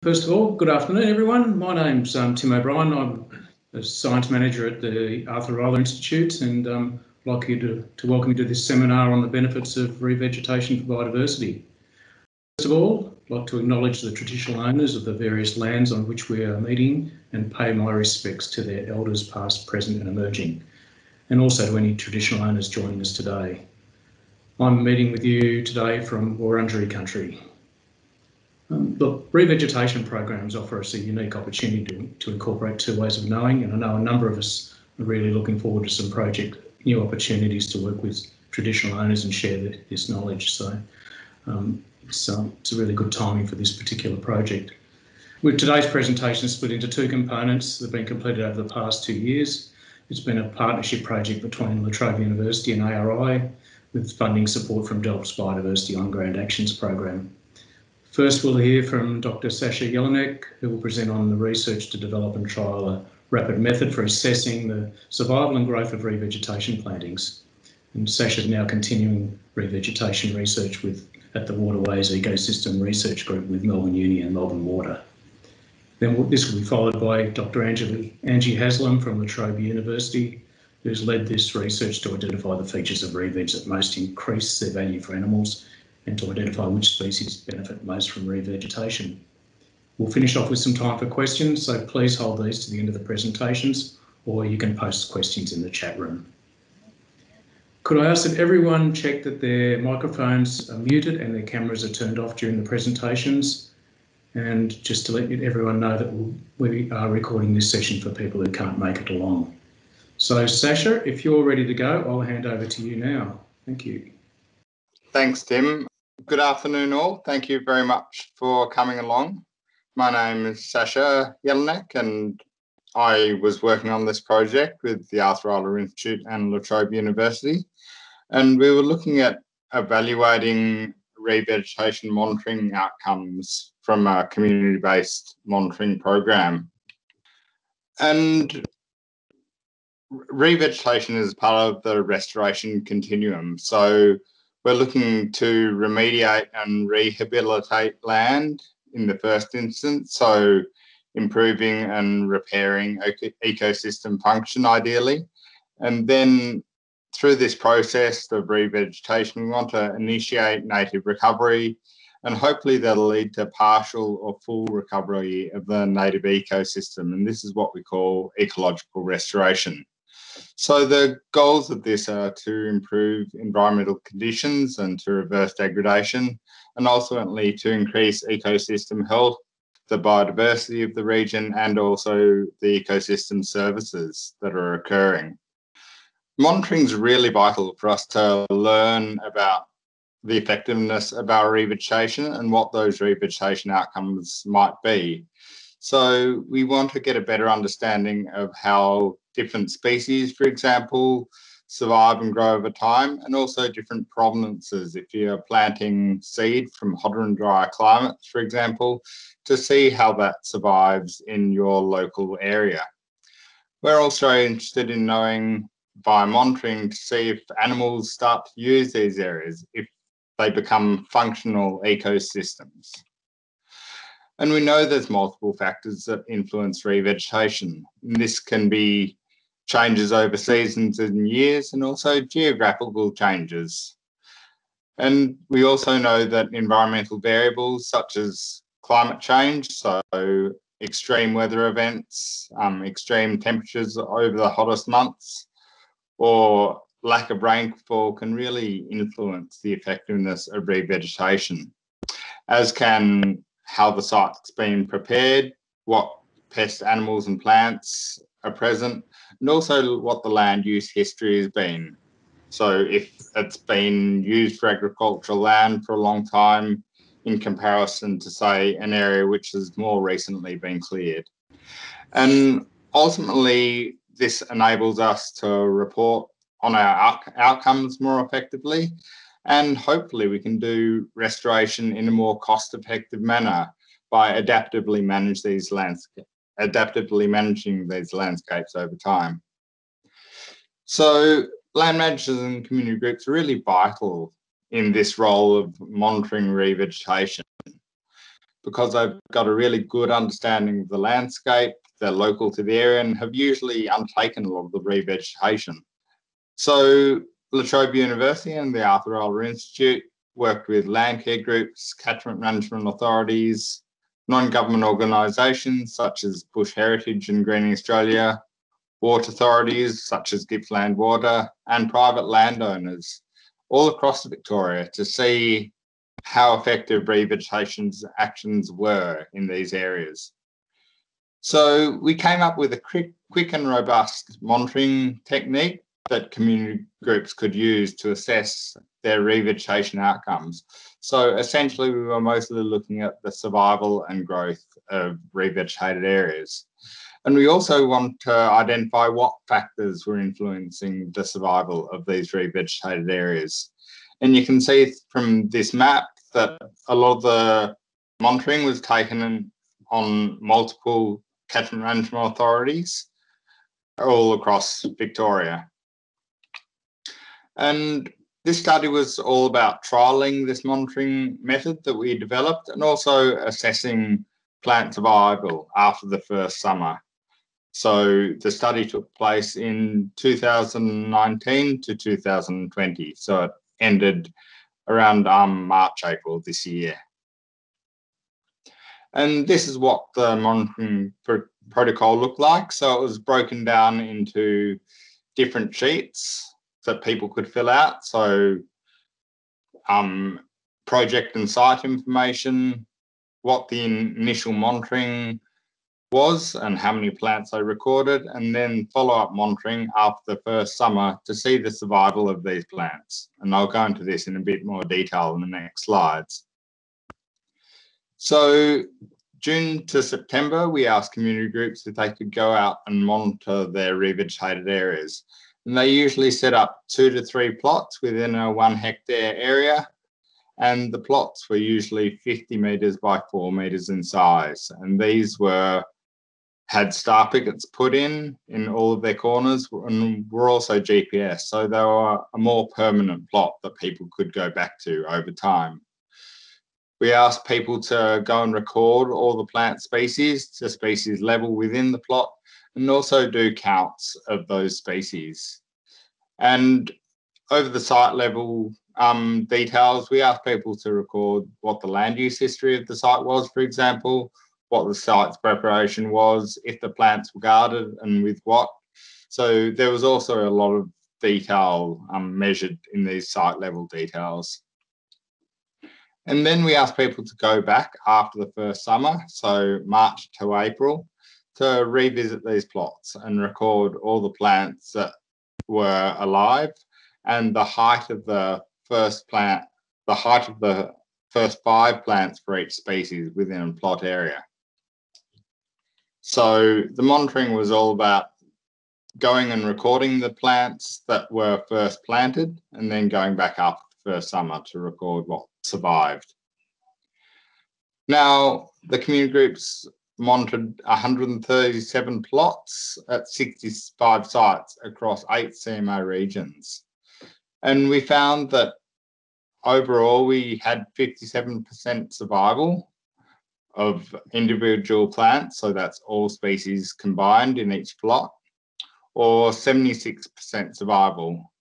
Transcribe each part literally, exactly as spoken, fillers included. First of all, good afternoon everyone. My name's um, Tim O'Brien. I'm a science manager at the Arthur Rylah Institute, and um, I'd like you to, to welcome you to this seminar on the benefits of revegetation for biodiversity. First of all, I'd like to acknowledge the traditional owners of the various lands on which we are meeting and pay my respects to their elders past, present and emerging, and also to any traditional owners joining us today. I'm meeting with you today from Wurundjeri Country. Um, the revegetation programs offer us a unique opportunity to, to incorporate two ways of knowing, and I know a number of us are really looking forward to some project, new opportunities to work with traditional owners and share the, this knowledge. So um, it's, um, it's a really good timing for this particular project. With today's presentation split into two components that have been completed over the past two years. It's been a partnership project between La Trobe University and A R I, with funding support from Delft's Biodiversity On Ground Actions Program. First, we'll hear from Doctor Sacha Jelinek, who will present on the research to develop and trial a rapid method for assessing the survival and growth of revegetation plantings. And Sacha is now continuing revegetation research with at the Waterways Ecosystem Research Group with Melbourne Uni and Melbourne Water. Then this will be followed by Doctor Angie, Angie Haslam from La Trobe University, who's led this research to identify the features of reveg that most increase their value for animals, and to identify which species benefit most from revegetation. We'll finish off with some time for questions, so please hold these to the end of the presentations, or you can post questions in the chat room. Could I ask that everyone check that their microphones are muted and their cameras are turned off during the presentations? And just to let everyone know that we are recording this session for people who can't make it along. So Sacha, if you're ready to go, I'll hand over to you now. Thank you. Thanks, Tim. Good afternoon all. Thank you very much for coming along. My name is Sacha Jelinek, and I was working on this project with the Arthur Rylah Institute and La Trobe University, and we were looking at evaluating revegetation monitoring outcomes from a community-based monitoring program. And revegetation is part of the restoration continuum, so we're looking to remediate and rehabilitate land in the first instance, so improving and repairing ecosystem function ideally. And then through this process of revegetation, we want to initiate native recovery, and hopefully that'll lead to partial or full recovery of the native ecosystem. And this is what we call ecological restoration. So the goals of this are to improve environmental conditions and to reverse degradation, and ultimately to increase ecosystem health, the biodiversity of the region, and also the ecosystem services that are occurring. Monitoring is really vital for us to learn about the effectiveness of our revegetation and what those revegetation outcomes might be. So we want to get a better understanding of how different species, for example, survive and grow over time, and also different provenances. If you're planting seed from hotter and drier climates, for example, to see how that survives in your local area. We're also interested in knowing by monitoring to see if animals start to use these areas, if they become functional ecosystems. And we know there's multiple factors that influence revegetation. This can be changes over seasons and years, and also geographical changes. And we also know that environmental variables such as climate change, so extreme weather events, um, extreme temperatures over the hottest months, or lack of rainfall can really influence the effectiveness of revegetation, as can how the site's been prepared, what pest animals and plants are present, and also what the land use history has been. So if it's been used for agricultural land for a long time in comparison to, say, an area which has more recently been cleared. And ultimately, this enables us to report on our outcomes more effectively, and hopefully we can do restoration in a more cost-effective manner by adaptively manage these landscapes, adaptively managing these landscapes over time. So land managers and community groups are really vital in this role of monitoring revegetation, because they've got a really good understanding of the landscape, they're local to the area and have usually undertaken a lot of the revegetation. So La Trobe University and the Arthur Rylah Institute worked with land care groups, catchment management authorities, non-government organisations such as Bush Heritage and Greening Australia, water authorities such as Gippsland Water, and private landowners all across Victoria to see how effective revegetation actions were in these areas. So we came up with a quick, quick and robust monitoring technique that community groups could use to assess their revegetation outcomes. So essentially we were mostly looking at the survival and growth of revegetated areas. And we also want to identify what factors were influencing the survival of these revegetated areas. And you can see from this map that a lot of the monitoring was taken on multiple catchment management authorities all across Victoria. And this study was all about trialling this monitoring method that we developed and also assessing plant survival after the first summer. So the study took place in two thousand nineteen to two thousand twenty. So it ended around um, March, April this year. And this is what the monitoring pr protocol looked like. So it was broken down into different sheets that people could fill out. So um, project and site information, what the initial monitoring was and how many plants they recorded, and then follow-up monitoring after the first summer to see the survival of these plants. And I'll go into this in a bit more detail in the next slides. So June to September, we asked community groups if they could go out and monitor their revegetated areas. And they usually set up two to three plots within a one hectare area. And the plots were usually fifty metres by four metres in size. And these were had star pickets put in in all of their corners and were also G P S. So they were a more permanent plot that people could go back to over time. We asked people to go and record all the plant species to species level within the plot and also do counts of those species. And over the site level um, details, we asked people to record what the land use history of the site was, for example, what the site's preparation was, if the plants were guarded and with what. So there was also a lot of detail um, measured in these site level details. And then we asked people to go back after the first summer, so March to April, to revisit these plots and record all the plants that were alive and the height of the first plant, the height of the first five plants for each species within a plot area. So the monitoring was all about going and recording the plants that were first planted and then going back after the first summer to record what survived. Now, the community groups monitored one hundred thirty-seven plots at sixty-five sites across eight C M A regions. And we found that overall we had fifty-seven percent survival of individual plants, so that's all species combined in each plot, or seventy-six percent survival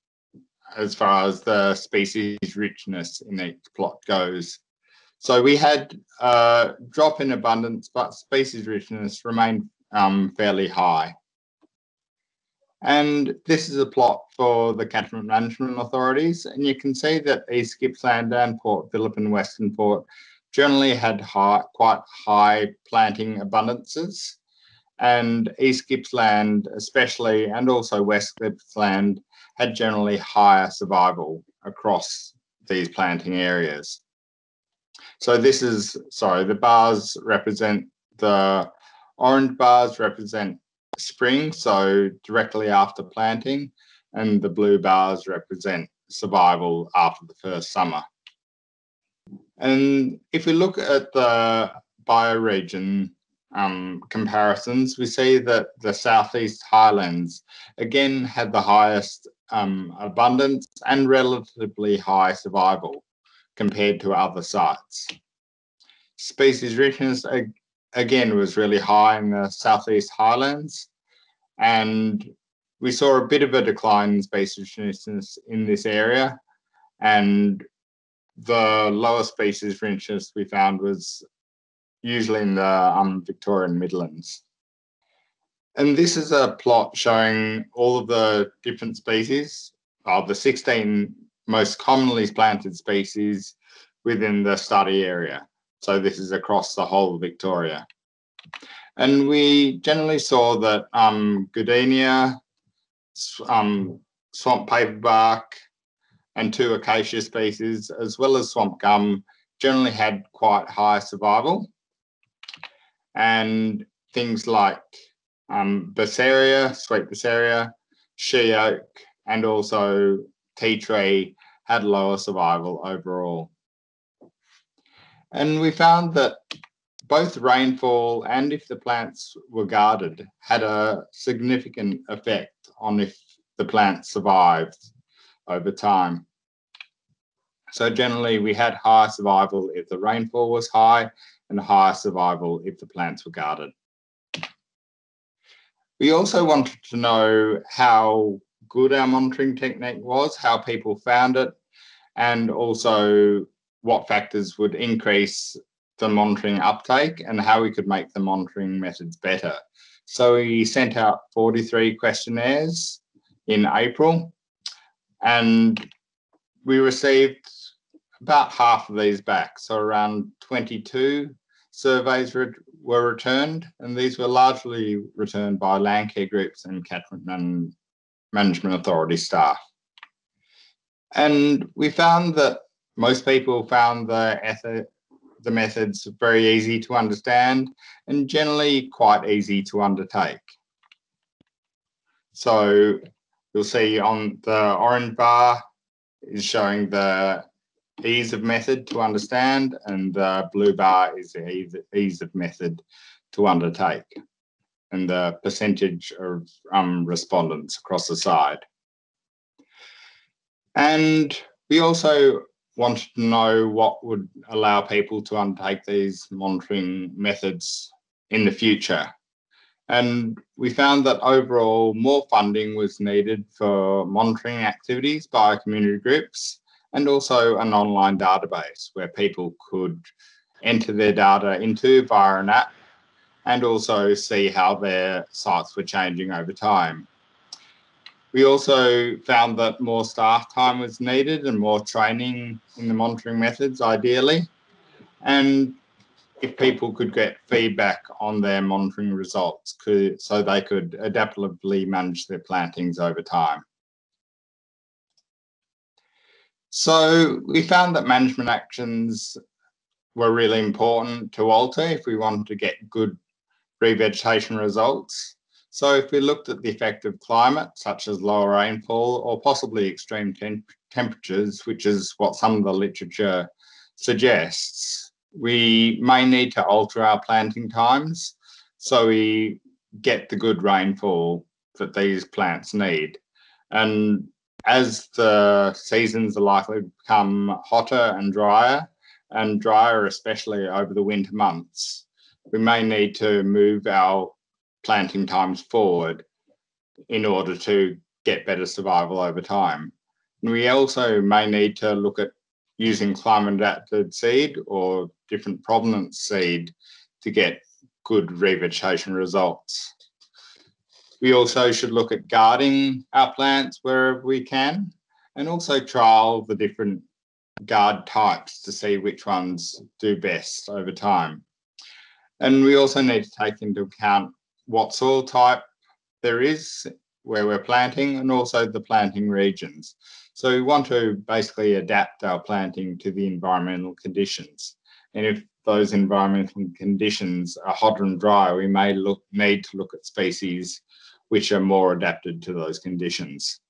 as far as the species richness in each plot goes. So we had a drop in abundance, but species richness remained um, fairly high. And this is a plot for the catchment management authorities. And you can see that East Gippsland and Port Phillip and Western Port generally had high, quite high planting abundances. And East Gippsland especially, and also West Gippsland, had generally higher survival across these planting areas. So this is, sorry, the bars represent, the orange bars represent spring, so directly after planting, and the blue bars represent survival after the first summer. And if we look at the bioregion um, comparisons, we see that the Southeast Highlands again had the highest um, abundance and relatively high survival compared to other sites. species richness, again, was really high in the Southeast Highlands. And we saw a bit of a decline in species richness in this area. And the lower species richness we found was usually in the um, Victorian Midlands. And this is a plot showing all of the different species, of uh, the sixteen most commonly planted species within the study area. So this is across the whole of Victoria. And we generally saw that um, goodenia, um, swamp paperbark, and two acacia species, as well as swamp gum, generally had quite high survival. And things like um, berseria, sweet berseria, she oak, and also tea tree had lower survival overall. And we found that both rainfall and if the plants were guarded had a significant effect on if the plants survived over time. So generally we had higher survival if the rainfall was high and higher survival if the plants were guarded. We also wanted to know how good our monitoring technique was, how people found it, and also what factors would increase the monitoring uptake and how we could make the monitoring methods better. So we sent out forty-three questionnaires in April, and we received about half of these back. So around twenty-two surveys re were returned, and these were largely returned by land care groups and catchment man management authority staff. And we found that most people found the ethic the methods very easy to understand and generally quite easy to undertake. So you'll see on the orange bar is showing the ease of method to understand, and the blue bar is the ease of method to undertake, and the percentage of um, respondents across the side. And we also wanted to know what would allow people to undertake these monitoring methods in the future. And we found that overall more funding was needed for monitoring activities by community groups, and also an online database where people could enter their data into via an app and also see how their sites were changing over time. We also found that more staff time was needed and more training in the monitoring methods, ideally, and if people could get feedback on their monitoring results could, so they could adaptively manage their plantings over time. So we found that management actions were really important to alter if we wanted to get good revegetation results. So if we looked at the effect of climate, such as lower rainfall or possibly extreme temp temperatures, which is what some of the literature suggests, we may need to alter our planting times so we get the good rainfall that these plants need. And as the seasons are likely to become hotter and drier, and drier especially over the winter months, we may need to move our planting times forward in order to get better survival over time. And we also may need to look at using climate-adapted seed or different provenance seed to get good revegetation results. We also should look at guarding our plants wherever we can, and also trial the different guard types to see which ones do best over time. And we also need to take into account what soil type there is where we're planting, and also the planting regions. So we want to basically adapt our planting to the environmental conditions. And if those environmental conditions are hotter and drier, we may look, need to look at species which are more adapted to those conditions.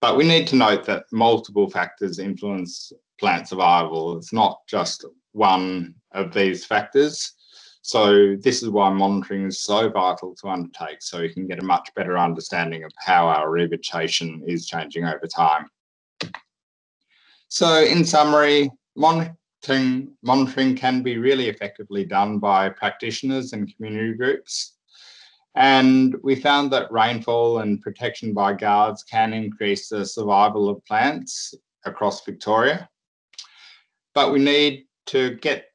But we need to note that multiple factors influence plant survival. It's not just one of these factors. So this is why monitoring is so vital to undertake, so you can get a much better understanding of how our revegetation is changing over time. So in summary, mon monitoring can be really effectively done by practitioners and community groups. And we found that rainfall and protection by guards can increase the survival of plants across Victoria. But we need to get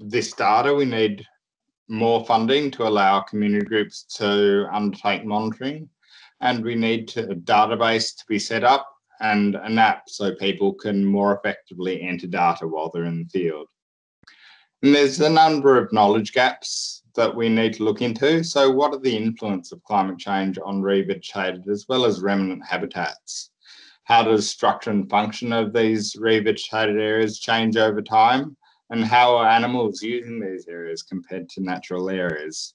this data. We need more funding to allow community groups to undertake monitoring. And we need to, a database to be set up and an app so people can more effectively enter data while they're in the field. And there's a number of knowledge gaps that we need to look into. So what are the influence of climate change on revegetated as well as remnant habitats? How does structure and function of these revegetated areas change over time? And how are animals using these areas compared to natural areas?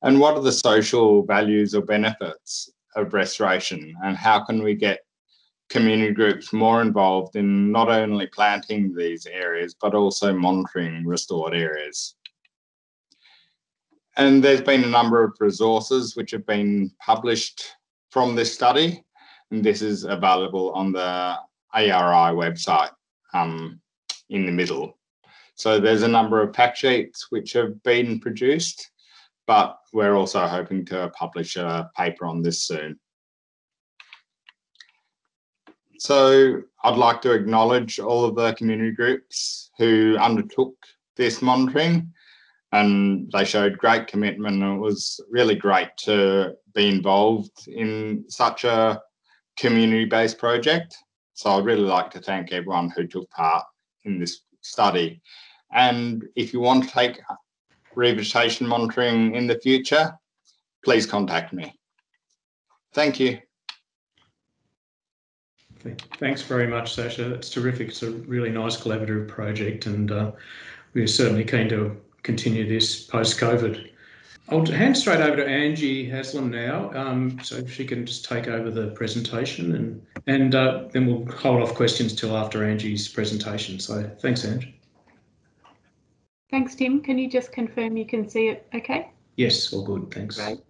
And what are the social values or benefits of restoration? And how can we get community groups more involved in not only planting these areas, but also monitoring restored areas? And there's been a number of resources which have been published from this study, and this is available on the A R I website um, in the middle. So there's a number of fact sheets which have been produced, but we're also hoping to publish a paper on this soon. So I'd like to acknowledge all of the community groups who undertook this monitoring, and they showed great commitment, and it was really great to be involved in such a community-based project. So I'd really like to thank everyone who took part in this study. And if you want to take revegetation monitoring in the future, please contact me. Thank you. Thanks very much, Sacha. It's terrific. It's a really nice collaborative project, and uh, we're certainly keen to continue this post-COVID. I'll hand straight over to Angie Haslam now, um, so she can just take over the presentation, and, and uh, then we'll hold off questions till after Angie's presentation. So thanks, Angie. Thanks, Tim. Can you just confirm you can see it okay? Yes, all good, thanks. Great.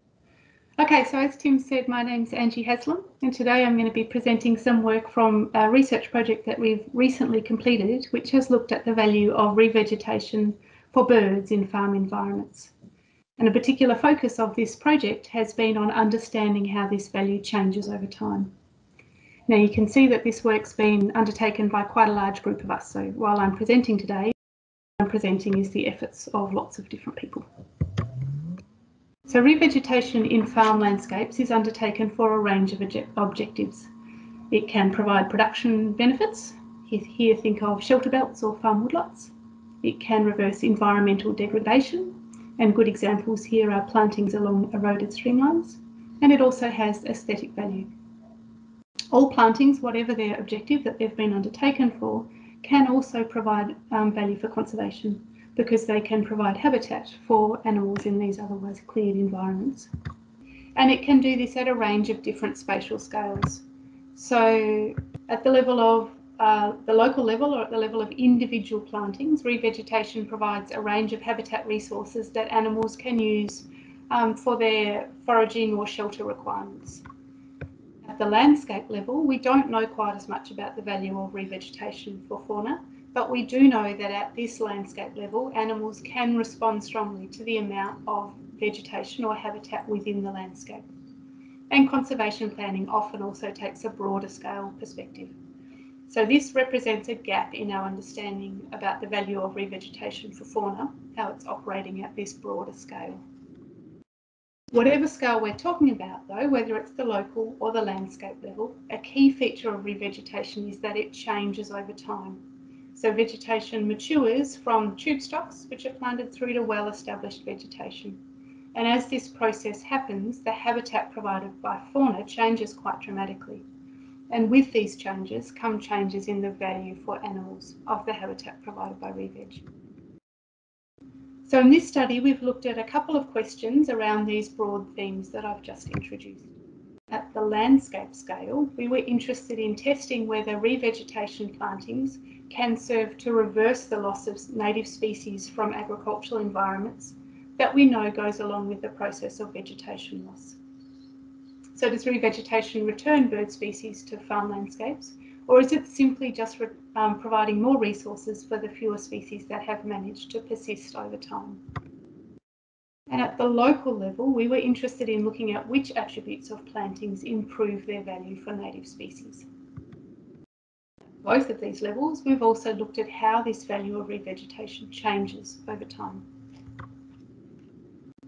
Okay, so as Tim said, my name's Angie Haslam, and today I'm going to be presenting some work from a research project that we've recently completed, which has looked at the value of revegetation for birds in farm environments. And a particular focus of this project has been on understanding how this value changes over time. Now you can see that this work's been undertaken by quite a large group of us. So while I'm presenting today, what I'm presenting is the efforts of lots of different people. So revegetation in farm landscapes is undertaken for a range of objectives. It can provide production benefits. Here think of shelter belts or farm woodlots. It can reverse environmental degradation, and good examples here are plantings along eroded streamlines, and it also has aesthetic value. All plantings, whatever their objective that they've been undertaken for, can also provide um, value for conservation, because they can provide habitat for animals in these otherwise cleared environments. And it can do this at a range of different spatial scales. So at the level of Uh, the local level, or at the level of individual plantings, revegetation provides a range of habitat resources that animals can use um, for their foraging or shelter requirements. At the landscape level, we don't know quite as much about the value of revegetation for fauna, but we do know that at this landscape level, animals can respond strongly to the amount of vegetation or habitat within the landscape. And conservation planning often also takes a broader scale perspective. So this represents a gap in our understanding about the value of revegetation for fauna, how it's operating at this broader scale. Whatever scale we're talking about though, whether it's the local or the landscape level, a key feature of revegetation is that it changes over time. So vegetation matures from tube stocks, which are planted, through to well-established vegetation. And as this process happens, the habitat provided by fauna changes quite dramatically. And with these changes come changes in the value for animals of the habitat provided by reveg. So in this study, we've looked at a couple of questions around these broad themes that I've just introduced. At the landscape scale, we were interested in testing whether revegetation plantings can serve to reverse the loss of native species from agricultural environments that we know goes along with the process of vegetation loss. So does revegetation return bird species to farm landscapes, Or is it simply just re um, providing more resources for the fewer species that have managed to persist over time? And at the local level, we were interested in looking at which attributes of plantings improve their value for native species. At both of these levels, we've also looked at how this value of revegetation changes over time.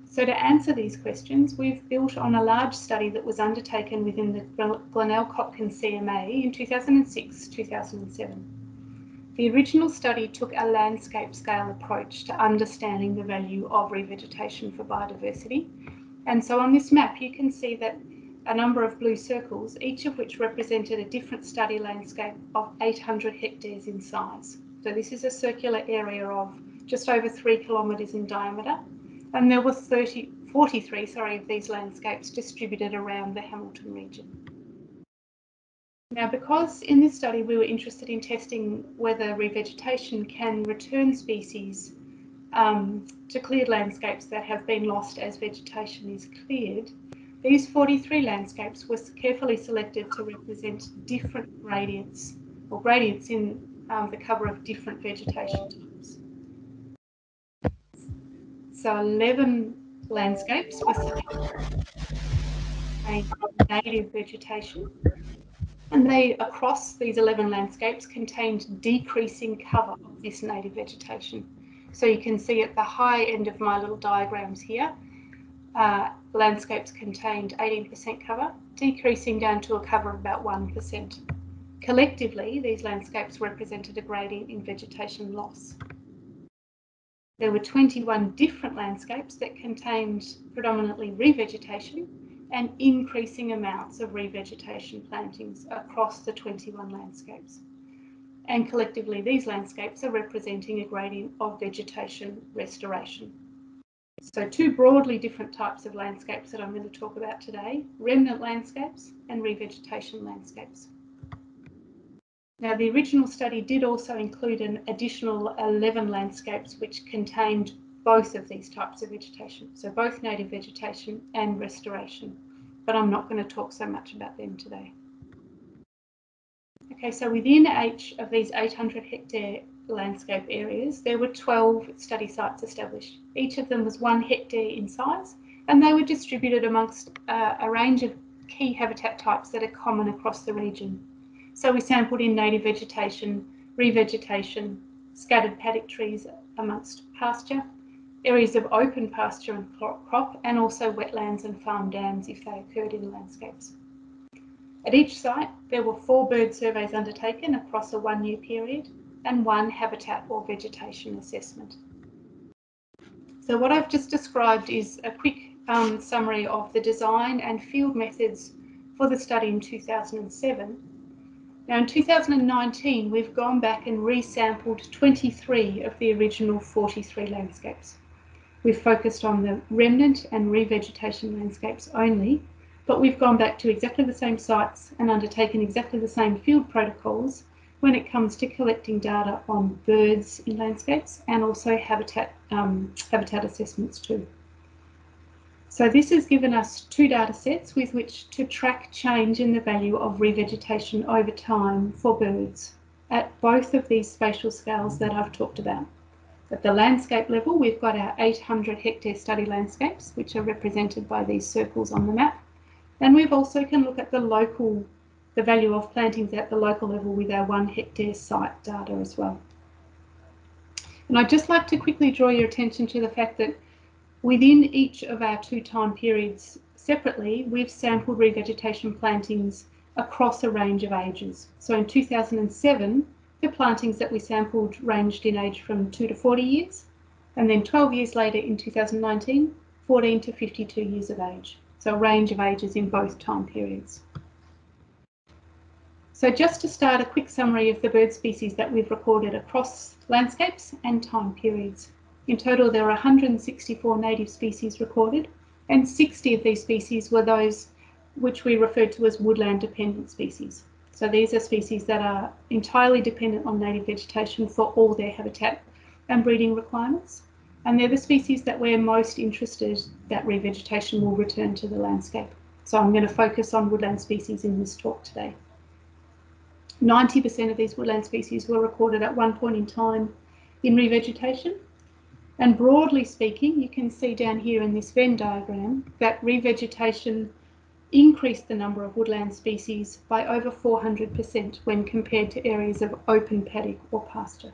So to answer these questions, we've built on a large study that was undertaken within the Glenelg Hopkins C M A in two thousand six to two thousand seven. The original study took a landscape scale approach to understanding the value of revegetation for biodiversity. And so on this map, you can see that a number of blue circles, each of which represented a different study landscape of eight hundred hectares in size. So this is a circular area of just over three kilometres in diameter. And there were forty-three, sorry, of these landscapes distributed around the Hamilton region. Now, because in this study we were interested in testing whether revegetation can return species um, to cleared landscapes that have been lost as vegetation is cleared, these forty-three landscapes were carefully selected to represent different gradients or gradients in um, the cover of different vegetation types. So eleven landscapes were selected for native vegetation, and they, across these eleven landscapes, contained decreasing cover of this native vegetation. So you can see at the high end of my little diagrams here, uh, landscapes contained eighteen percent cover, decreasing down to a cover of about one percent. Collectively, these landscapes represented a gradient in vegetation loss. There were twenty-one different landscapes that contained predominantly revegetation and increasing amounts of revegetation plantings across the twenty-one landscapes. And collectively, these landscapes are representing a gradient of vegetation restoration. So two broadly different types of landscapes that I'm going to talk about today, remnant landscapes and revegetation landscapes. Now, the original study did also include an additional eleven landscapes which contained both of these types of vegetation, so both native vegetation and restoration, but I'm not going to talk so much about them today. Okay, so within each of these eight hundred hectare landscape areas, there were twelve study sites established. Each of them was one hectare in size, and they were distributed amongst uh, a range of key habitat types that are common across the region. So we sampled in native vegetation, revegetation, scattered paddock trees amongst pasture, areas of open pasture and crop, and also wetlands and farm dams if they occurred in landscapes. At each site, there were four bird surveys undertaken across a one-year period and one habitat or vegetation assessment. So what I've just described is a quick um, summary of the design and field methods for the study in two thousand seven. Now in two thousand nineteen, we've gone back and resampled twenty-three of the original forty-three landscapes. We've focused on the remnant and revegetation landscapes only, but we've gone back to exactly the same sites and undertaken exactly the same field protocols when it comes to collecting data on birds in landscapes and also habitat, um, habitat assessments too. So this has given us two data sets with which to track change in the value of revegetation over time for birds at both of these spatial scales that I've talked about. At the landscape level, we've got our eight hundred hectare study landscapes, which are represented by these circles on the map. And we've also can look at the local, the value of plantings at the local level with our one hectare site data as well. And I'd just like to quickly draw your attention to the fact that within each of our two time periods separately, we've sampled revegetation plantings across a range of ages. So in two thousand seven, the plantings that we sampled ranged in age from two to forty years, and then twelve years later in two thousand nineteen, fourteen to fifty-two years of age. So a range of ages in both time periods. So just to start, a quick summary of the bird species that we've recorded across landscapes and time periods. In total, there are one hundred sixty-four native species recorded, and sixty of these species were those which we referred to as woodland-dependent species. So these are species that are entirely dependent on native vegetation for all their habitat and breeding requirements. And they're the species that we're most interested that revegetation will return to the landscape. So I'm going to focus on woodland species in this talk today. ninety percent of these woodland species were recorded at one point in time in revegetation. And broadly speaking, you can see down here in this Venn diagram that revegetation increased the number of woodland species by over four hundred percent when compared to areas of open paddock or pasture.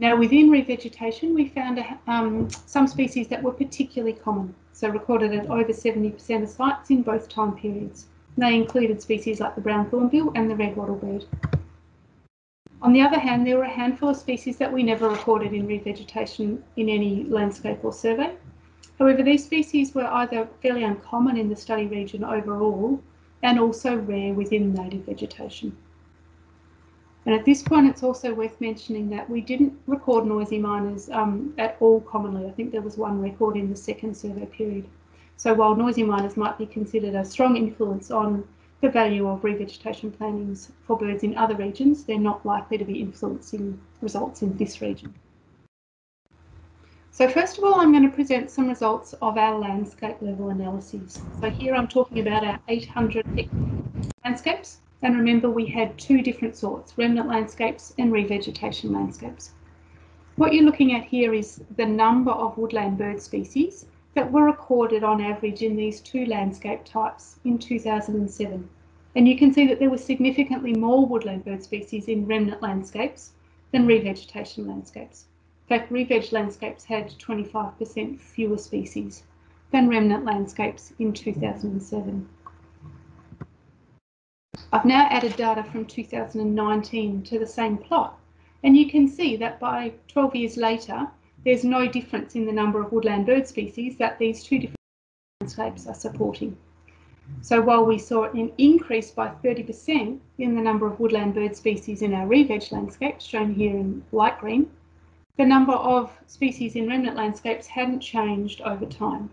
Now, within revegetation, we found um, some species that were particularly common, so recorded at over seventy percent of sites in both time periods. They included species like the brown thornbill and the red wattlebird. On the other hand, there were a handful of species that we never recorded in revegetation in any landscape or survey. However, these species were either fairly uncommon in the study region overall and also rare within native vegetation. And at this point, it's also worth mentioning that we didn't record noisy miners um, at all commonly. I think there was one record in the second survey period. So while noisy miners might be considered a strong influence on the value of revegetation plannings for birds in other regions, they're not likely to be influencing results in this region. So first of all, I'm going to present some results of our landscape level analyses. So here I'm talking about our eight hundred landscapes. And remember, we had two different sorts, remnant landscapes and revegetation landscapes. What you're looking at here is the number of woodland bird species that were recorded on average in these two landscape types in two thousand seven. And you can see that there were significantly more woodland bird species in remnant landscapes than revegetation landscapes. In fact, reveg landscapes had twenty-five percent fewer species than remnant landscapes in two thousand seven. I've now added data from two thousand nineteen to the same plot, and you can see that by twelve years later, there's no difference in the number of woodland bird species that these two different landscapes are supporting. So while we saw an increase by thirty percent in the number of woodland bird species in our reveg landscapes, shown here in light green, the number of species in remnant landscapes hadn't changed over time.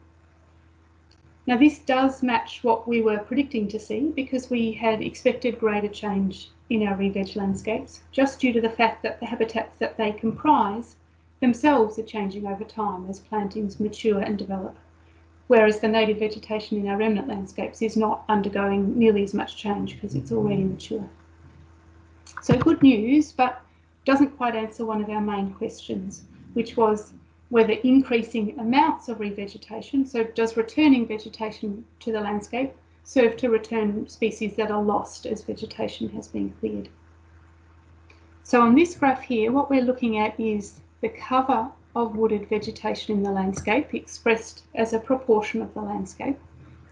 Now, this does match what we were predicting to see, because we had expected greater change in our reveg landscapes, just due to the fact that the habitats that they comprise themselves are changing over time as plantings mature and develop, whereas the native vegetation in our remnant landscapes is not undergoing nearly as much change because it's already mature. So good news, but doesn't quite answer one of our main questions, which was whether increasing amounts of revegetation, so does returning vegetation to the landscape, serve to return species that are lost as vegetation has been cleared. So on this graph here, what we're looking at is the cover of wooded vegetation in the landscape expressed as a proportion of the landscape,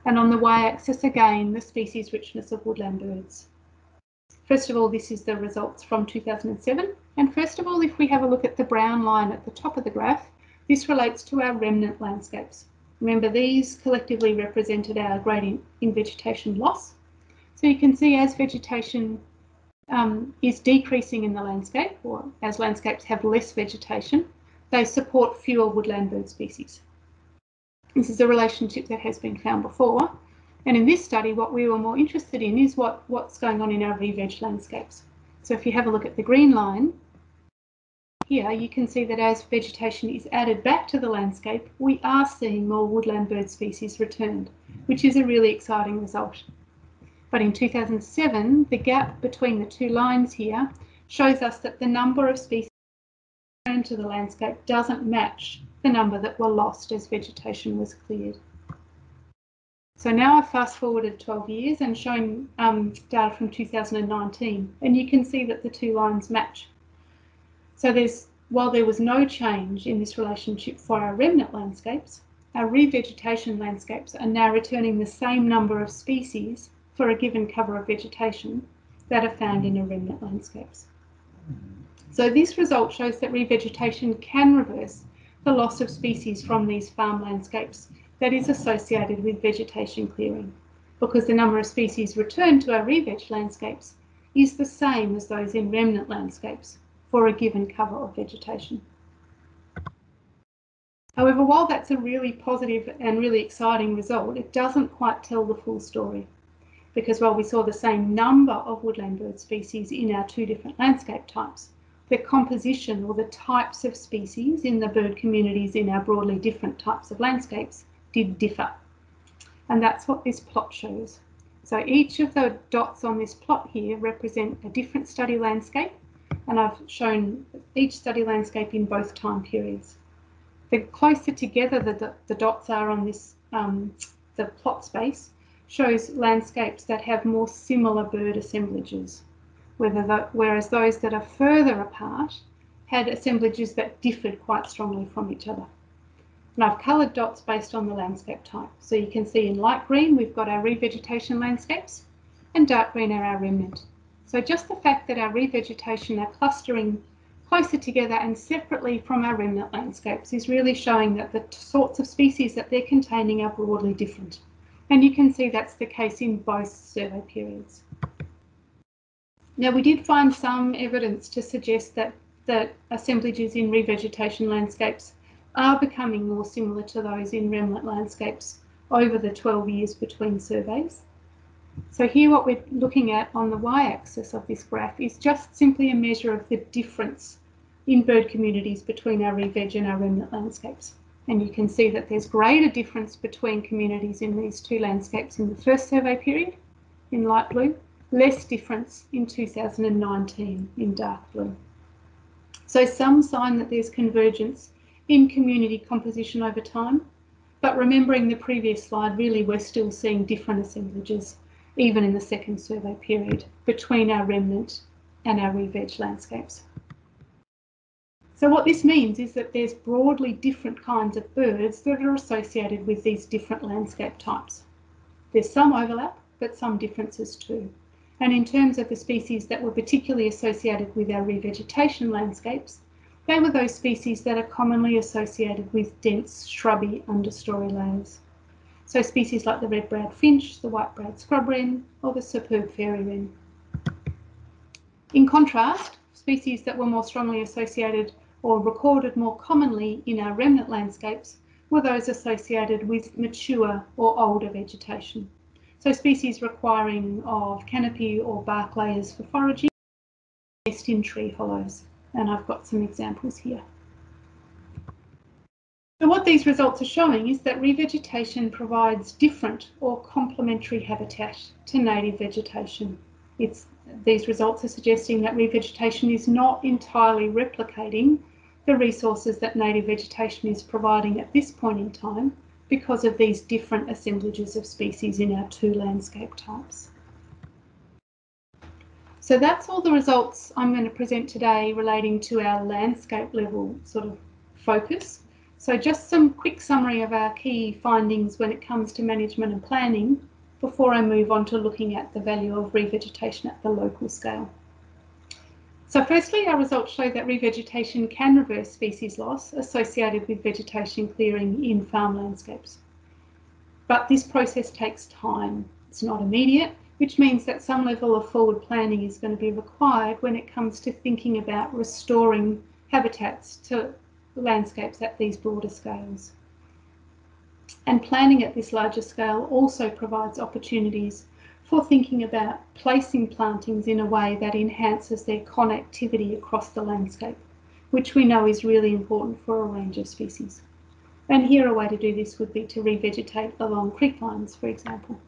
and on the y-axis again, the species richness of woodland birds. First of all, this is the results from two thousand seven. And first of all, if we have a look at the brown line at the top of the graph, this relates to our remnant landscapes. Remember, these collectively represented our gradient in vegetation loss. So you can see as vegetation um, is decreasing in the landscape, or as landscapes have less vegetation, they support fewer woodland bird species. This is a relationship that has been found before. And in this study, what we were more interested in is what, what's going on in our reveg landscapes. So if you have a look at the green line here, you can see that as vegetation is added back to the landscape, we are seeing more woodland bird species returned, which is a really exciting result. But in two thousand seven, the gap between the two lines here shows us that the number of species returned to the landscape doesn't match the number that were lost as vegetation was cleared. So now I've fast forwarded twelve years and shown um, data from two thousand nineteen, and you can see that the two lines match. So there's, while there was no change in this relationship for our remnant landscapes, our revegetation landscapes are now returning the same number of species for a given cover of vegetation that are found in a remnant landscapes. So this result shows that revegetation can reverse the loss of species from these farm landscapes that is associated with vegetation clearing, because the number of species returned to our reveg landscapes is the same as those in remnant landscapes for a given cover of vegetation. However, while that's a really positive and really exciting result, it doesn't quite tell the full story, because while we saw the same number of woodland bird species in our two different landscape types, the composition or the types of species in the bird communities in our broadly different types of landscapes did differ. And that's what this plot shows. So each of the dots on this plot here represent a different study landscape, and I've shown each study landscape in both time periods. The closer together the, the, the dots are on this, um, the plot space shows landscapes that have more similar bird assemblages, whether the, whereas those that are further apart had assemblages that differed quite strongly from each other. And I've coloured dots based on the landscape type. So you can see in light green, we've got our revegetation landscapes, and dark green are our remnant. So just the fact that our revegetation are clustering closer together and separately from our remnant landscapes is really showing that the sorts of species that they're containing are broadly different. And you can see that's the case in both survey periods. Now, we did find some evidence to suggest that the assemblages in revegetation landscapes are becoming more similar to those in remnant landscapes over the twelve years between surveys. So here what we're looking at on the y-axis of this graph is just simply a measure of the difference in bird communities between our reveg and our remnant landscapes. And you can see that there's greater difference between communities in these two landscapes in the first survey period in light blue, less difference in two thousand nineteen in dark blue. So some sign that there's convergence in community composition over time, but remembering the previous slide, really we're still seeing different assemblages even in the second survey period between our remnant and our reveg landscapes. So what this means is that there's broadly different kinds of birds that are associated with these different landscape types. There's some overlap, but some differences too. And in terms of the species that were particularly associated with our revegetation landscapes, they were those species that are commonly associated with dense shrubby understory layers. So species like the red-browed finch, the white-browed scrub wren, or the superb fairy wren. In contrast, species that were more strongly associated or recorded more commonly in our remnant landscapes were those associated with mature or older vegetation. So species requiring of canopy or bark layers for foraging, nest in tree hollows. And I've got some examples here. So what these results are showing is that revegetation provides different or complementary habitat to native vegetation. It's, these results are suggesting that revegetation is not entirely replicating the resources that native vegetation is providing at this point in time because of these different assemblages of species in our two landscape types. So that's all the results I'm going to present today relating to our landscape level sort of focus. So just some quick summary of our key findings when it comes to management and planning before I move on to looking at the value of revegetation at the local scale. So firstly, our results show that revegetation can reverse species loss associated with vegetation clearing in farm landscapes. But this process takes time. It's not immediate, which means that some level of forward planning is going to be required when it comes to thinking about restoring habitats to landscapes at these broader scales. And planning at this larger scale also provides opportunities for thinking about placing plantings in a way that enhances their connectivity across the landscape, which we know is really important for a range of species. And here a way to do this would be to revegetate along creeklines, for example.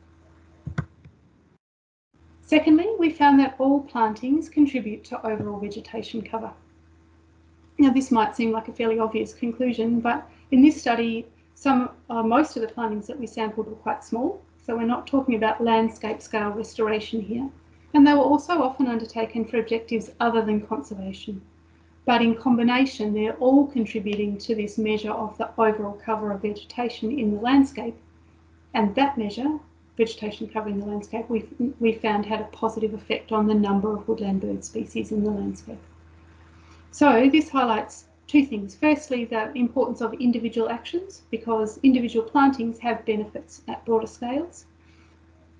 Secondly, we found that all plantings contribute to overall vegetation cover. Now, this might seem like a fairly obvious conclusion, but in this study, some, uh, most of the plantings that we sampled were quite small, so we're not talking about landscape scale restoration here. And they were also often undertaken for objectives other than conservation. But in combination, they're all contributing to this measure of the overall cover of vegetation in the landscape, and that measure, vegetation covering the landscape, we, we found had a positive effect on the number of woodland bird species in the landscape. So this highlights two things. Firstly, the importance of individual actions, because individual plantings have benefits at broader scales,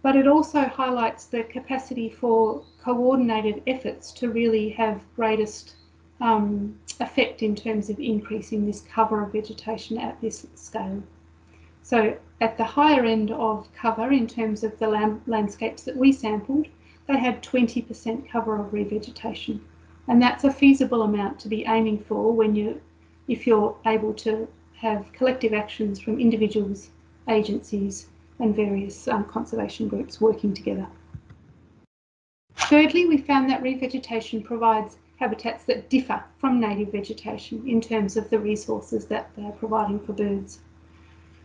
but it also highlights the capacity for coordinated efforts to really have greatest um, effect in terms of increasing this cover of vegetation at this scale. So at the higher end of cover, in terms of the land landscapes that we sampled, they had twenty percent cover of revegetation. And that's a feasible amount to be aiming for when you, if you're able to have collective actions from individuals, agencies, and various um, conservation groups working together. Thirdly, we found that revegetation provides habitats that differ from native vegetation in terms of the resources that they are providing for birds.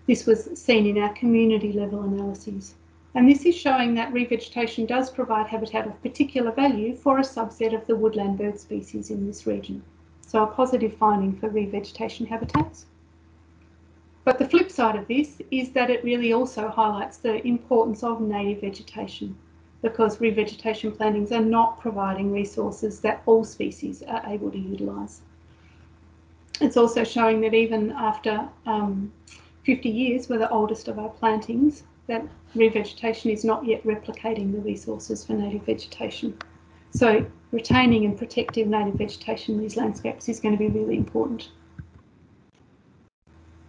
This was seen in our community level analyses. And this is showing that revegetation does provide habitat of particular value for a subset of the woodland bird species in this region. So a positive finding for revegetation habitats. But the flip side of this is that it really also highlights the importance of native vegetation, because revegetation plantings are not providing resources that all species are able to utilise. It's also showing that even after um, fifty years, we're the oldest of our plantings, that revegetation is not yet replicating the resources for native vegetation. So retaining and protecting native vegetation in these landscapes is going to be really important.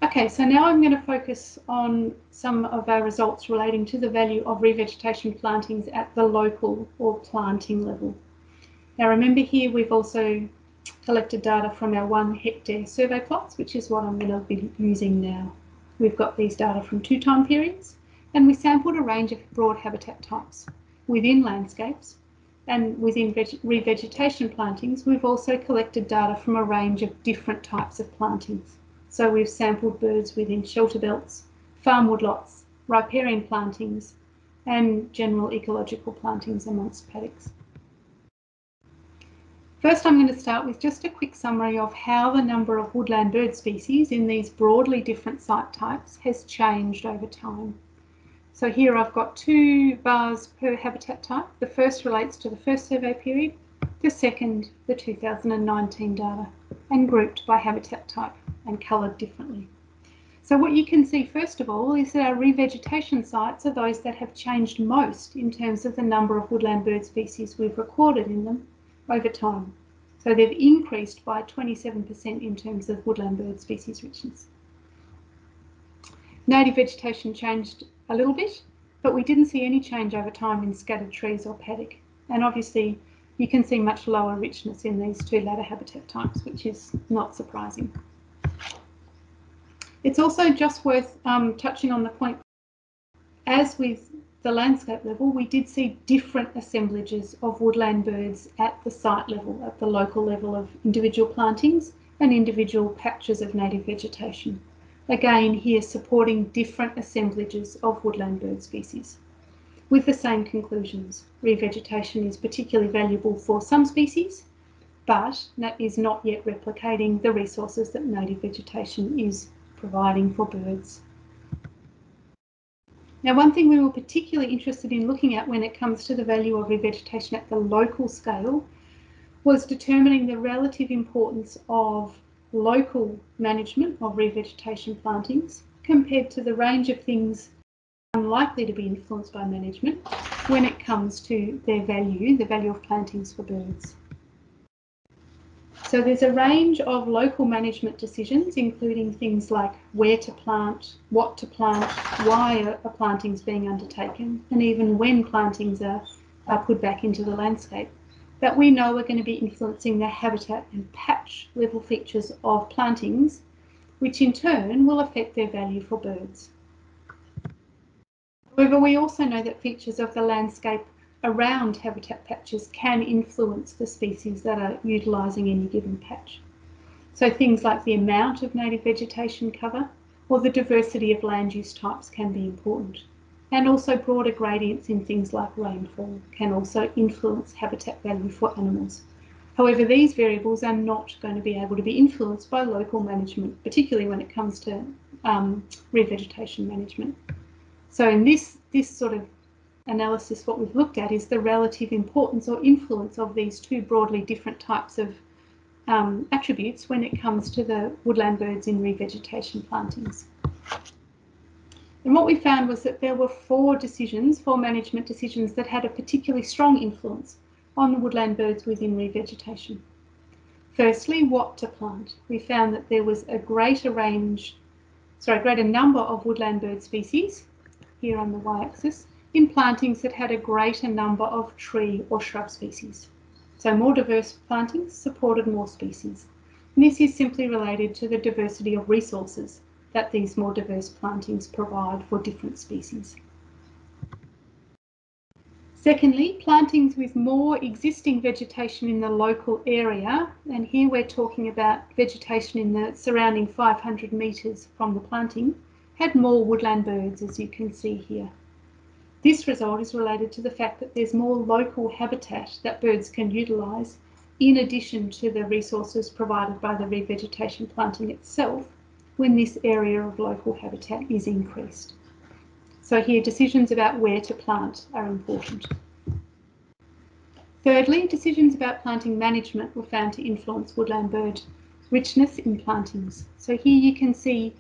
Okay, so now I'm going to focus on some of our results relating to the value of revegetation plantings at the local or planting level. Now remember here we've also collected data from our one hectare survey plots, which is what I'm going to be using now. We've got these data from two time periods, and we sampled a range of broad habitat types within landscapes, and within revegetation plantings we've also collected data from a range of different types of plantings. So we've sampled birds within shelter belts, farm woodlots, riparian plantings and general ecological plantings amongst paddocks. First, I'm going to start with just a quick summary of how the number of woodland bird species in these broadly different site types has changed over time. So here I've got two bars per habitat type. The first relates to the first survey period, the second, the two thousand nineteen data, and grouped by habitat type and coloured differently. So what you can see first of all is that our revegetation sites are those that have changed most in terms of the number of woodland bird species we've recorded in them over time. So they've increased by twenty-seven percent in terms of woodland bird species richness. Native vegetation changed a little bit, but we didn't see any change over time in scattered trees or paddock. And obviously you can see much lower richness in these two latter habitat types, which is not surprising. It's also just worth um, touching on the point, as with the landscape level, we did see different assemblages of woodland birds at the site level, at the local level of individual plantings and individual patches of native vegetation. Again, here supporting different assemblages of woodland bird species, with the same conclusions. Revegetation is particularly valuable for some species, but that is not yet replicating the resources that native vegetation is providing for birds. Now, one thing we were particularly interested in looking at when it comes to the value of revegetation at the local scale was determining the relative importance of local management of revegetation plantings compared to the range of things unlikely to be influenced by management when it comes to their value, the value of plantings for birds. So there's a range of local management decisions, including things like where to plant, what to plant, why a planting is being undertaken, and even when plantings are, are put back into the landscape, that we know are going to be influencing the habitat and patch level features of plantings, which in turn will affect their value for birds. However, we also know that features of the landscape around habitat patches can influence the species that are utilising any given patch. So things like the amount of native vegetation cover or the diversity of land use types can be important. And also broader gradients in things like rainfall can also influence habitat value for animals. However, these variables are not going to be able to be influenced by local management, particularly when it comes to um, revegetation management. So in this, this sort of analysis, what we've looked at is the relative importance or influence of these two broadly different types of um, attributes when it comes to the woodland birds in revegetation plantings. And what we found was that there were four decisions, four management decisions that had a particularly strong influence on the woodland birds within revegetation. Firstly, what to plant. We found that there was a greater range, sorry, a greater number of woodland bird species, here on the y-axis, in plantings that had a greater number of tree or shrub species. So more diverse plantings supported more species. And this is simply related to the diversity of resources that these more diverse plantings provide for different species. Secondly, plantings with more existing vegetation in the local area, and here we're talking about vegetation in the surrounding five hundred metres from the planting, had more woodland birds, as you can see here. This result is related to the fact that there's more local habitat that birds can utilise in addition to the resources provided by the revegetation planting itself when this area of local habitat is increased. So here, decisions about where to plant are important. Thirdly, decisions about planting management were found to influence woodland bird richness in plantings. So here you can see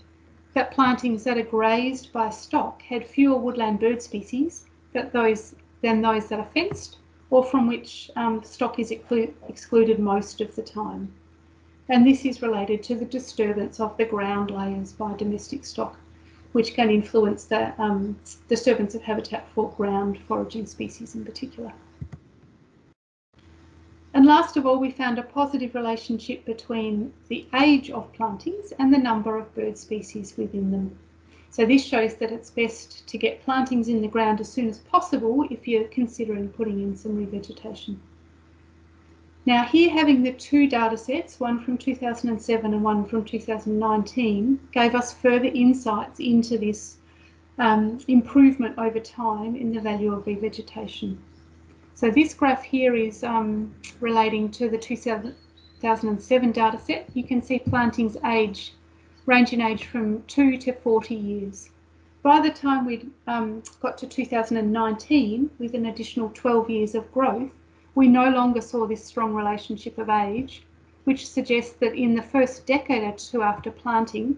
that plantings that are grazed by stock had fewer woodland bird species that those, than those that are fenced or from which um, stock is exclu- excluded most of the time. And this is related to the disturbance of the ground layers by domestic stock, which can influence the um, disturbance of habitat for ground foraging species in particular. And last of all, we found a positive relationship between the age of plantings and the number of bird species within them. So this shows that it's best to get plantings in the ground as soon as possible if you're considering putting in some revegetation. Now here, having the two data sets, one from two thousand seven and one from two thousand nineteen, gave us further insights into this um, improvement over time in the value of revegetation. So this graph here is um, relating to the two thousand seven data set. You can see plantings age, range in age from two to forty years. By the time we um, got to two thousand nineteen, with an additional twelve years of growth, we no longer saw this strong relationship of age, which suggests that in the first decade or two after planting,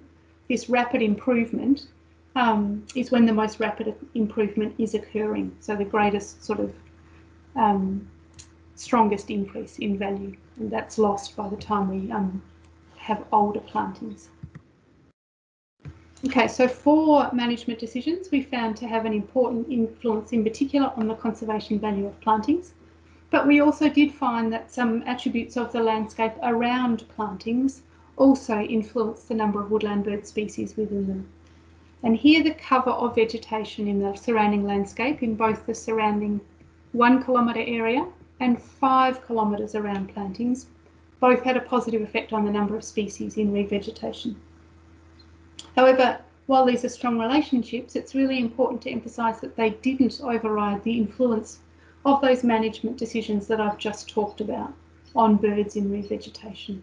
this rapid improvement um, is when the most rapid improvement is occurring. So the greatest sort of um, strongest increase in value, and that's lost by the time we um, have older plantings. Okay, so for management decisions, we found to have an important influence in particular on the conservation value of plantings. But we also did find that some attributes of the landscape around plantings also influence the number of woodland bird species within them. And here, the cover of vegetation in the surrounding landscape in both the surrounding one kilometre area and five kilometres around plantings both had a positive effect on the number of species in revegetation. However, while these are strong relationships, it's really important to emphasise that they didn't override the influence of those management decisions that I've just talked about on birds in revegetation.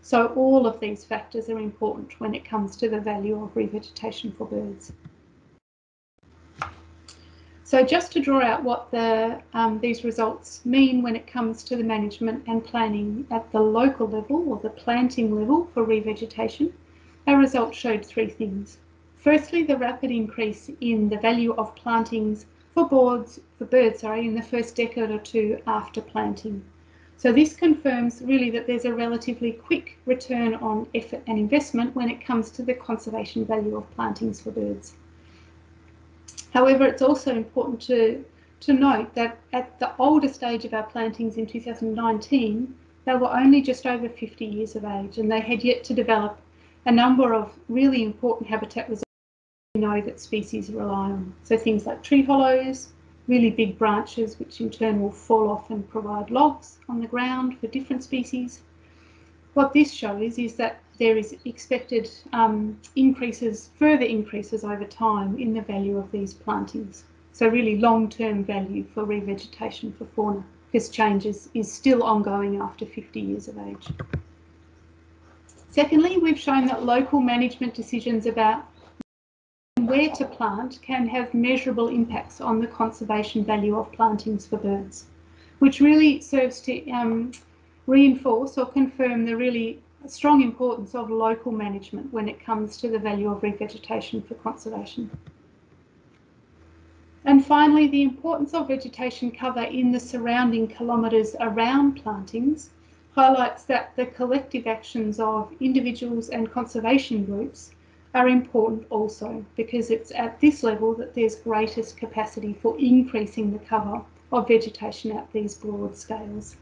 So all of these factors are important when it comes to the value of revegetation for birds. So just to draw out what the, um, these results mean when it comes to the management and planning at the local level or the planting level for revegetation, our results showed three things. Firstly, the rapid increase in the value of plantings For birds, for birds, sorry, in the first decade or two after planting. So this confirms really that there's a relatively quick return on effort and investment when it comes to the conservation value of plantings for birds. However, it's also important to, to note that at the older stage of our plantings in two thousand nineteen, they were only just over fifty years of age, and they had yet to develop a number of really important habitat resources we know that species rely on. So things like tree hollows, really big branches, which in turn will fall off and provide logs on the ground for different species. What this shows is that there is expected um, increases, further increases over time in the value of these plantings. So really long-term value for revegetation for fauna. This change is, is still ongoing after fifty years of age. Secondly, we've shown that local management decisions about where to plant can have measurable impacts on the conservation value of plantings for birds, which really serves to um, reinforce or confirm the really strong importance of local management when it comes to the value of revegetation for conservation. And finally, the importance of vegetation cover in the surrounding kilometres around plantings highlights that the collective actions of individuals and conservation groups are important also, because it's at this level that there's greatest capacity for increasing the cover of vegetation at these broad scales.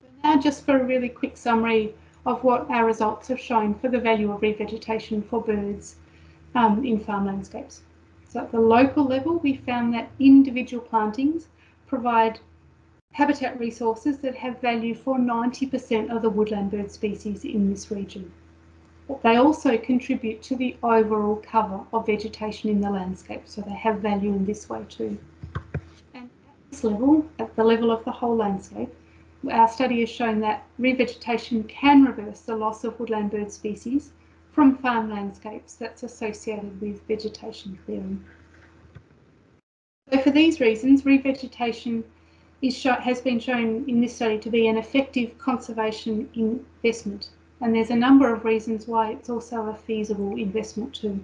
So now, just for a really quick summary of what our results have shown for the value of revegetation for birds um, in farm landscapes. So at the local level, we found that individual plantings provide habitat resources that have value for ninety percent of the woodland bird species in this region. But they also contribute to the overall cover of vegetation in the landscape, so they have value in this way too. And at this level, at the level of the whole landscape, our study has shown that revegetation can reverse the loss of woodland bird species from farm landscapes that's associated with vegetation clearing. So for these reasons, revegetation is show, has been shown in this study to be an effective conservation investment. And there's a number of reasons why it's also a feasible investment too.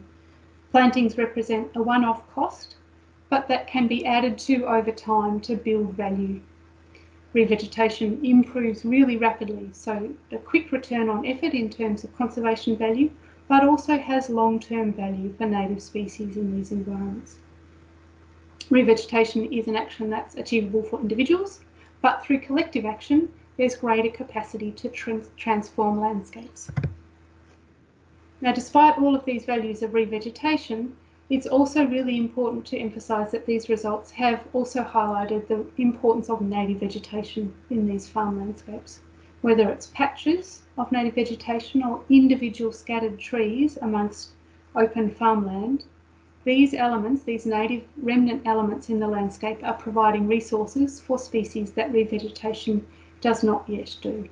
Plantings represent a one-off cost, but that can be added to over time to build value. Revegetation improves really rapidly, so a quick return on effort in terms of conservation value, but also has long-term value for native species in these environments. Revegetation is an action that's achievable for individuals, but through collective action, there's greater capacity to trans transform landscapes. Now, despite all of these values of revegetation, it's also really important to emphasise that these results have also highlighted the importance of native vegetation in these farm landscapes, whether it's patches of native vegetation or individual scattered trees amongst open farmland. These elements, these native remnant elements in the landscape, are providing resources for species that revegetation does not yet do.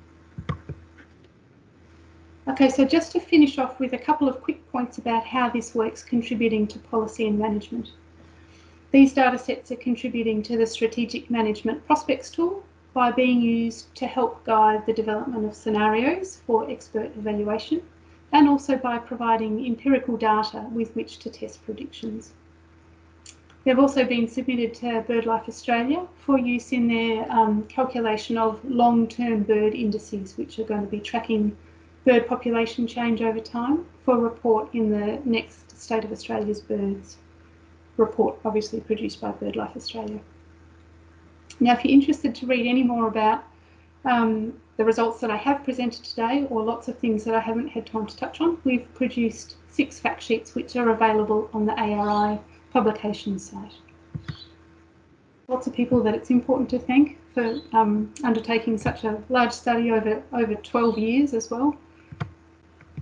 Okay, so just to finish off with a couple of quick points about how this work's contributing to policy and management. These data sets are contributing to the Strategic Management Prospects Tool by being used to help guide the development of scenarios for expert evaluation, and also by providing empirical data with which to test predictions. They've also been submitted to BirdLife Australia for use in their um, calculation of long-term bird indices, which are going to be tracking bird population change over time for a report in the next State of Australia's Birds report, obviously produced by BirdLife Australia. Now, if you're interested to read any more about um, the results that I have presented today, or lots of things that I haven't had time to touch on, we've produced six fact sheets which are available on the A R I publication site. Lots of people that it's important to thank for um, undertaking such a large study over, over twelve years as well.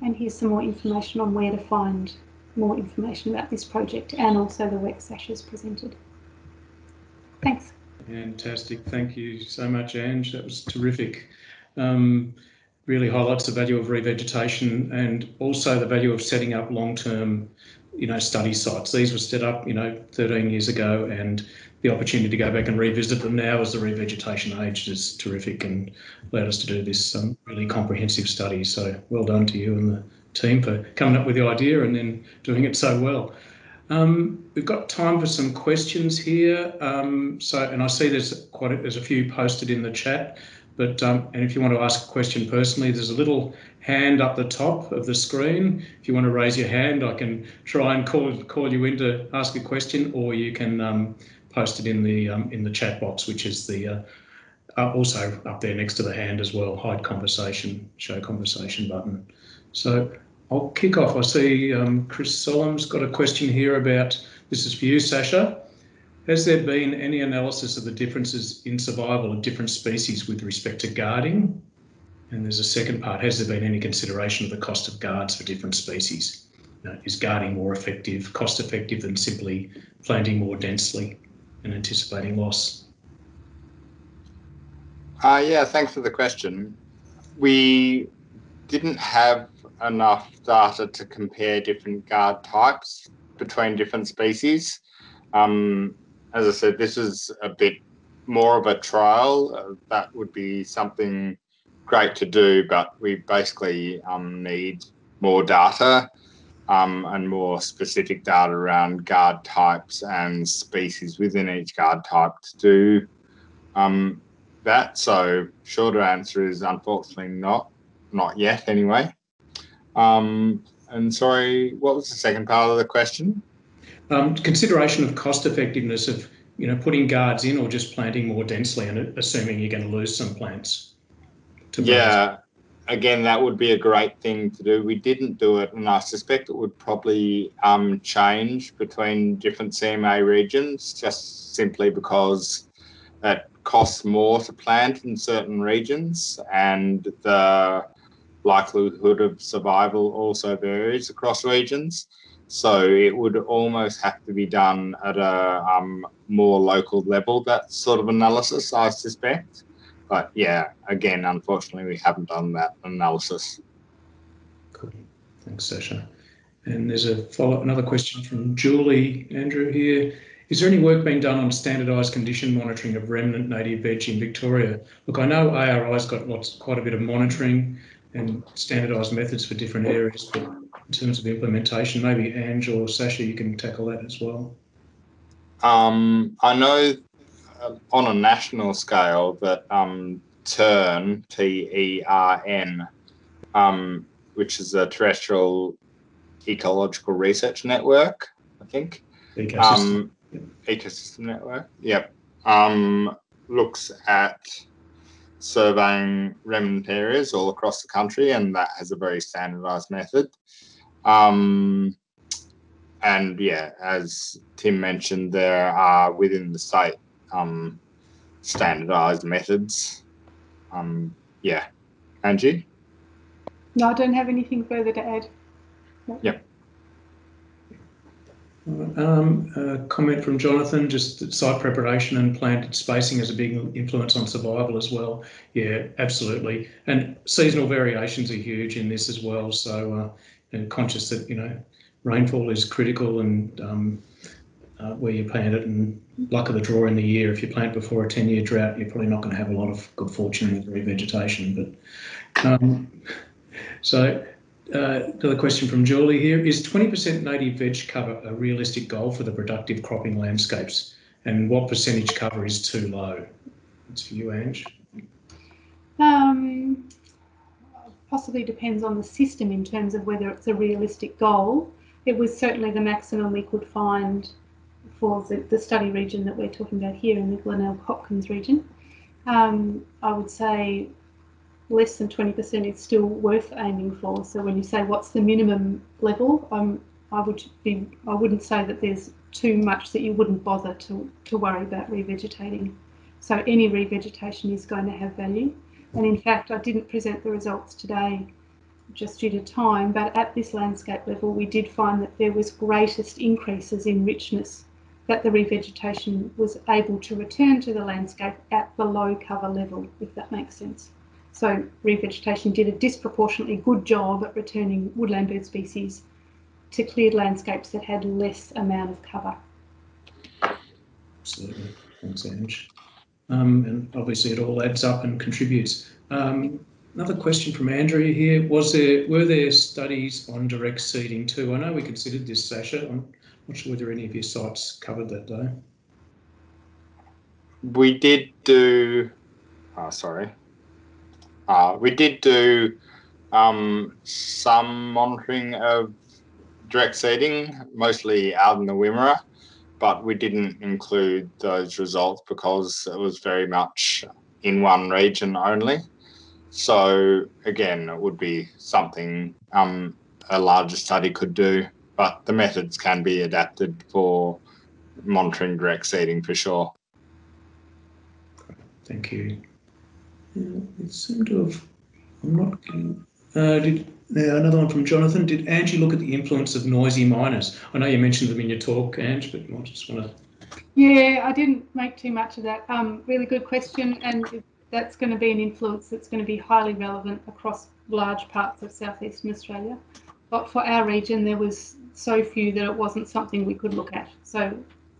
And here's some more information on where to find more information about this project and also the work Sacha's presented. Thanks. Fantastic. Thank you so much, Ange. That was terrific. Um, really highlights the value of revegetation and also the value of setting up long-term, you know, study sites. These were set up, you know, thirteen years ago, and the opportunity to go back and revisit them now as the revegetation age is terrific and allowed us to do this um, really comprehensive study. So well done to you and the team for coming up with the idea and then doing it so well. Um, we've got time for some questions here. Um, so, and I see there's quite a, there's a few posted in the chat. But um, and if you want to ask a question personally, there's a little hand up the top of the screen. If you want to raise your hand, I can try and call call you in to ask a question, or you can um, post it in the um, in the chat box, which is the uh, uh, also up there next to the hand as well. Hide conversation, show conversation button. So I'll kick off. I see um, Chris Solom's got a question here about, this is for you, Sacha. Has there been any analysis of the differences in survival of different species with respect to guarding? And there's a second part, has there been any consideration of the cost of guards for different species? You know, is guarding more effective, cost effective than simply planting more densely and anticipating loss? Uh, yeah, thanks for the question. We didn't have enough data to compare different guard types between different species. Um, As I said, this is a bit more of a trial. Uh, that would be something great to do, but we basically um, need more data um, and more specific data around guard types and species within each guard type to do um, that. So shorter answer is unfortunately not, not yet anyway. Um, and sorry, what was the second part of the question? Um, consideration of cost effectiveness of, you know, putting guards in or just planting more densely and assuming you're going to lose some plants. To yeah, again, that would be a great thing to do. We didn't do it, and I suspect it would probably um, change between different C M A regions, just simply because it costs more to plant in certain regions, and the likelihood of survival also varies across regions. So it would almost have to be done at a um, more local level, that sort of analysis, I suspect. But yeah, again, unfortunately, we haven't done that analysis. Cool. Thanks, Sacha. And there's a follow-up, another question from Julie, Andrew here. Is there any work being done on standardised condition monitoring of remnant native veg in Victoria? Look, I know A R I's got lots, quite a bit of monitoring and standardised methods for different areas, but in terms of implementation, maybe Ange or Sacha, you can tackle that as well. Um, I know on a national scale that um, TERN, T E R N, um, which is a terrestrial ecological research network, I think. Ecosystem, um, yeah. Ecosystem network, yep. Um, looks at surveying remnant areas all across the country, and that has a very standardised method. Um, and yeah, as Tim mentioned, there are within the state um, standardised methods. Um, yeah, Angie? No, I don't have anything further to add. No. Yep. Um, a comment from Jonathan, just that site preparation and planted spacing is a big influence on survival as well. Yeah, absolutely. And seasonal variations are huge in this as well. So, uh, and conscious that, you know, rainfall is critical, and um, uh, where you plant it, and luck of the draw in the year. If you plant before a ten-year drought, you're probably not going to have a lot of good fortune with revegetation. But um, so. Uh, another question from Julie here. Is twenty percent native veg cover a realistic goal for the productive cropping landscapes? And what percentage cover is too low? That's for you, Ange. Um, possibly depends on the system in terms of whether it's a realistic goal. It was certainly the maximum we could find for the, the study region that we're talking about here in the Glenelg Hopkins region. Um, I would say less than twenty percent is still worth aiming for. So when you say what's the minimum level, um, I would be, I wouldn't say that there's too much that you wouldn't bother to, to worry about revegetating. So any revegetation is going to have value. And in fact, I didn't present the results today just due to time, but at this landscape level, we did find that there was greatest increases in richness, that the revegetation was able to return to the landscape at the low cover level, if that makes sense. So revegetation did a disproportionately good job at returning woodland bird species to cleared landscapes that had less amount of cover. Absolutely. Thanks, Ange. Um, and obviously it all adds up and contributes. Um, another question from Andrea here. Was there, were there studies on direct seeding too? I know we considered this, Sacha. I'm not sure whether any of your sites covered that though. We did do, oh, sorry. Uh, we did do um, some monitoring of direct seeding, mostly out in the Wimmera, but we didn't include those results because it was very much in one region only. So again, it would be something um, a larger study could do, but the methods can be adapted for monitoring direct seeding for sure. Thank you. Yeah, it seemed to have, I'm not kidding. Uh, did, uh, another one from Jonathan. Did Angie look at the influence of noisy miners? I know you mentioned them in your talk, Angie, but I just want to... Yeah, I didn't make too much of that. Um, really good question, and that's going to be an influence that's going to be highly relevant across large parts of southeastern Australia. But for our region, there was so few that it wasn't something we could look at. So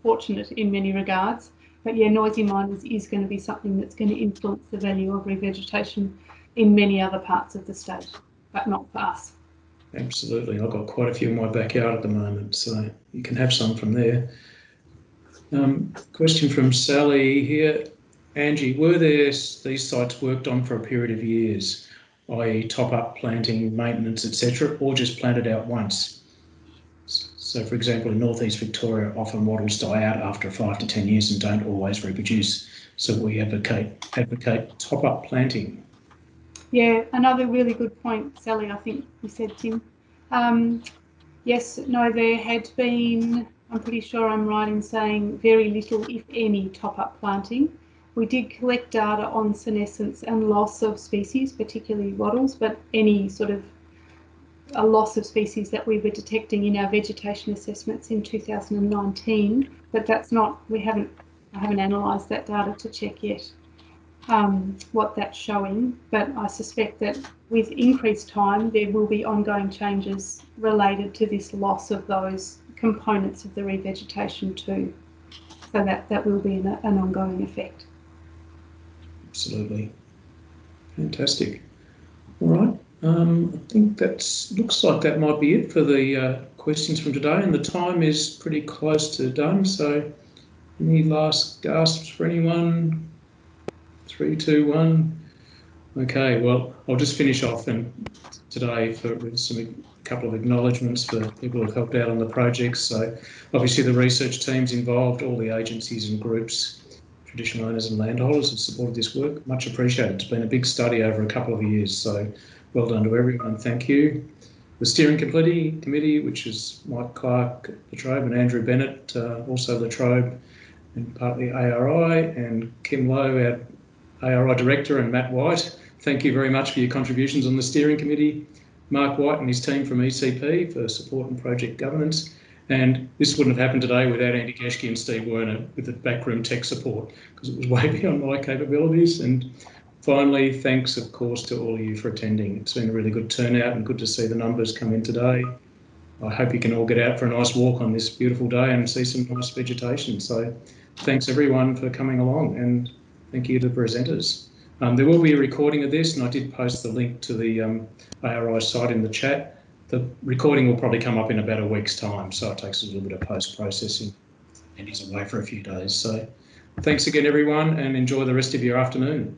fortunate in many regards. But yeah, noisy miners is going to be something that's going to influence the value of revegetation in many other parts of the state, but not for us. Absolutely. I've got quite a few in my backyard at the moment, so you can have some from there. Um, question from Sally here. Angie, were there these sites worked on for a period of years, that is top-up planting, maintenance, et cetera, or just planted out once? So, for example, in northeast Victoria, often wattles die out after five to ten years and don't always reproduce. So we advocate advocate top-up planting. Yeah, another really good point, Sally, I think you said, Tim. Um, yes, no, there had been, I'm pretty sure I'm right in saying, very little, if any, top-up planting. We did collect data on senescence and loss of species, particularly wattles, but any sort of a loss of species that we were detecting in our vegetation assessments in two thousand nineteen, but that's not, we haven't, I haven't analysed that data to check yet um, what that's showing, but I suspect that with increased time there will be ongoing changes related to this loss of those components of the revegetation too, so that, that will be an, an ongoing effect. Absolutely. Fantastic. All right. Um, I think that's looks like that might be it for the uh, questions from today, and the time is pretty close to done. So, any last gasps for anyone? Three, two, one. Okay. Well, I'll just finish off and today for with some a couple of acknowledgements for people who've helped out on the projects. So, obviously the research teams involved, all the agencies and groups, traditional owners and landholders have supported this work. Much appreciated. It's been a big study over a couple of years. So. Well done to everyone, thank you. The steering committee, committee which is Mike Clark, La Trobe, and Andrew Bennett, uh, also La Trobe, and partly A R I, and Kim Lowe, our A R I director, and Matt White. Thank you very much for your contributions on the steering committee. Mark White and his team from E C P for support and project governance. And this wouldn't have happened today without Andy Gashke and Steve Werner with the backroom tech support, because it was way beyond my capabilities. And finally, thanks, of course, to all of you for attending. It's been a really good turnout and good to see the numbers come in today. I hope you can all get out for a nice walk on this beautiful day and see some nice vegetation. So thanks, everyone, for coming along, and thank you to the presenters. Um, there will be a recording of this, and I did post the link to the um, A R I site in the chat. The recording will probably come up in about a week's time, so it takes a little bit of post-processing, and he's away for a few days. So thanks again, everyone, and enjoy the rest of your afternoon.